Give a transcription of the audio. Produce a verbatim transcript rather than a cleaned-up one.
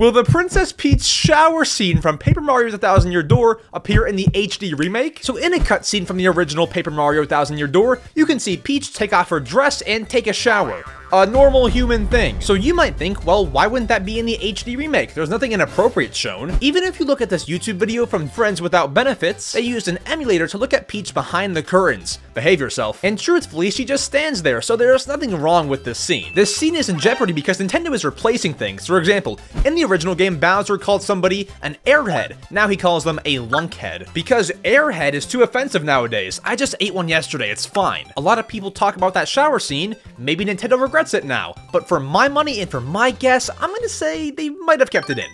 Will the Princess Peach shower scene from Paper Mario: The Thousand-Year Door appear in the H D remake? So in a cutscene from the original Paper Mario: Thousand-Year Door, you can see Peach take off her dress and take a shower. A normal human thing. So you might think, well, why wouldn't that be in the H D remake? There's nothing inappropriate shown. Even if you look at this YouTube video from Friends Without Benefits, they used an emulator to look at Peach behind the curtains. Behave yourself. And truthfully, she just stands there, so there's nothing wrong with this scene. This scene is in jeopardy because Nintendo is replacing things. For example, in the original game, Bowser called somebody an airhead. Now he calls them a lunkhead. Because airhead is too offensive nowadays. I just ate one yesterday, it's fine. A lot of people talk about that shower scene. Maybe Nintendo regrets it now, but for my money and for my guess, I'm gonna say they might have kept it in.